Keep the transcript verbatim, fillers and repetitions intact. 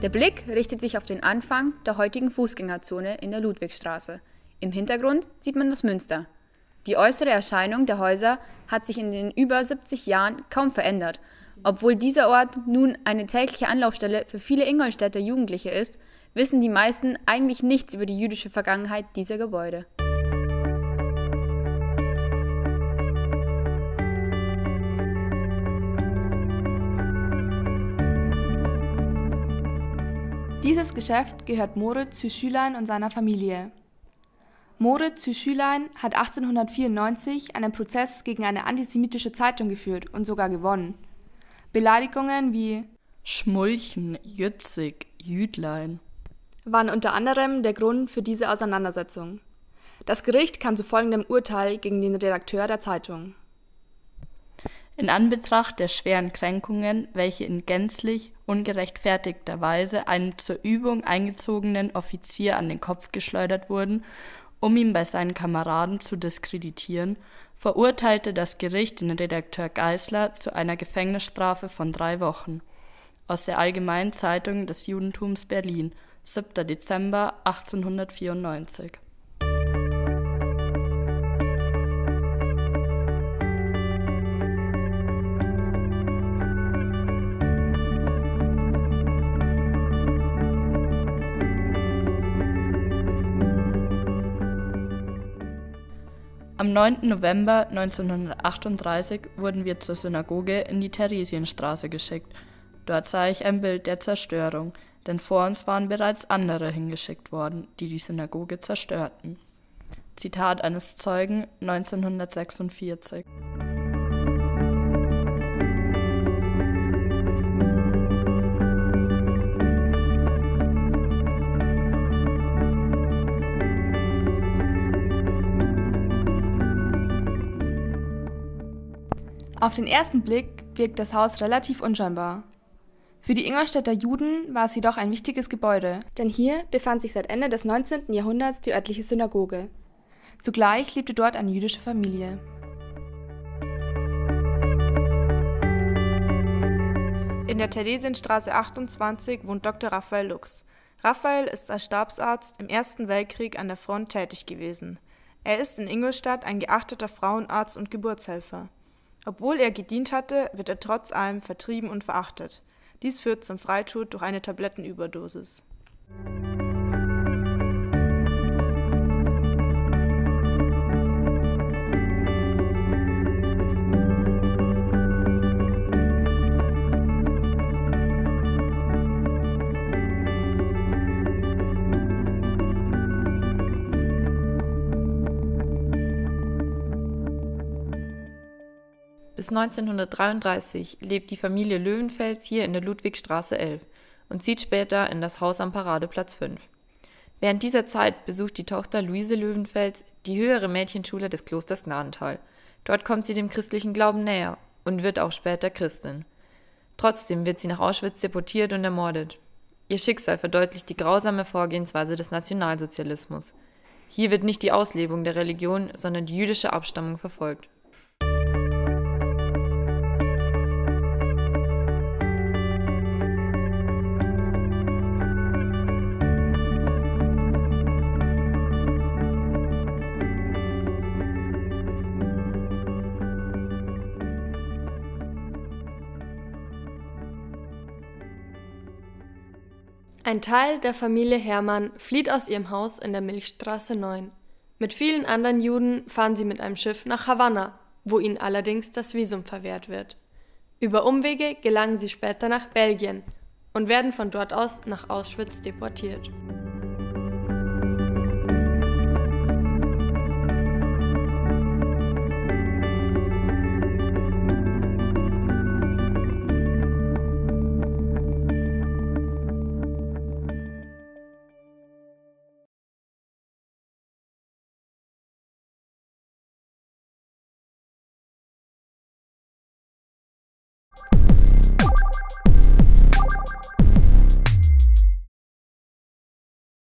Der Blick richtet sich auf den Anfang der heutigen Fußgängerzone in der Ludwigstraße. Im Hintergrund sieht man das Münster. Die äußere Erscheinung der Häuser hat sich in den über siebzig Jahren kaum verändert. Obwohl dieser Ort nun eine tägliche Anlaufstelle für viele Ingolstädter Jugendliche ist, wissen die meisten eigentlich nichts über die jüdische Vergangenheit dieser Gebäude. Dieses Geschäft gehört Moritz Schülein und seiner Familie. Moritz Schülein hat achtzehnhundertvierundneunzig einen Prozess gegen eine antisemitische Zeitung geführt und sogar gewonnen. Beleidigungen wie Schmulchen, Jützig, Jüdlein waren unter anderem der Grund für diese Auseinandersetzung. Das Gericht kam zu folgendem Urteil gegen den Redakteur der Zeitung. In Anbetracht der schweren Kränkungen, welche in gänzlich ungerechtfertigter Weise einem zur Übung eingezogenen Offizier an den Kopf geschleudert wurden, um ihn bei seinen Kameraden zu diskreditieren, verurteilte das Gericht den Redakteur Geißler zu einer Gefängnisstrafe von drei Wochen. Aus der Allgemeinen Zeitung des Judentums Berlin, siebter Dezember achtzehnhundertvierundneunzig. Am neunten November neunzehnhundertachtunddreißig wurden wir zur Synagoge in die Theresienstraße geschickt. Dort sah ich ein Bild der Zerstörung, denn vor uns waren bereits andere hingeschickt worden, die die Synagoge zerstörten. Zitat eines Zeugen, neunzehnhundertsechsundvierzig. Auf den ersten Blick wirkt das Haus relativ unscheinbar. Für die Ingolstädter Juden war es jedoch ein wichtiges Gebäude, denn hier befand sich seit Ende des neunzehnten Jahrhunderts die örtliche Synagoge. Zugleich lebte dort eine jüdische Familie. In der Theresienstraße achtundzwanzig wohnt Doktor Raphael Lux. Raphael ist als Stabsarzt im Ersten Weltkrieg an der Front tätig gewesen. Er ist in Ingolstadt ein geachteter Frauenarzt und Geburtshelfer. Obwohl er gedient hatte, wird er trotz allem vertrieben und verachtet. Dies führt zum Freitod durch eine Tablettenüberdosis. Bis neunzehnhundertdreiunddreißig lebt die Familie Löwenfels hier in der Ludwigstraße elf und zieht später in das Haus am Paradeplatz fünf. Während dieser Zeit besucht die Tochter Luise Löwenfels die höhere Mädchenschule des Klosters Gnadenthal. Dort kommt sie dem christlichen Glauben näher und wird auch später Christin. Trotzdem wird sie nach Auschwitz deportiert und ermordet. Ihr Schicksal verdeutlicht die grausame Vorgehensweise des Nationalsozialismus. Hier wird nicht die Auslebung der Religion, sondern die jüdische Abstammung verfolgt. Ein Teil der Familie Hermann flieht aus ihrem Haus in der Milchstraße neun. Mit vielen anderen Juden fahren sie mit einem Schiff nach Havanna, wo ihnen allerdings das Visum verwehrt wird. Über Umwege gelangen sie später nach Belgien und werden von dort aus nach Auschwitz deportiert.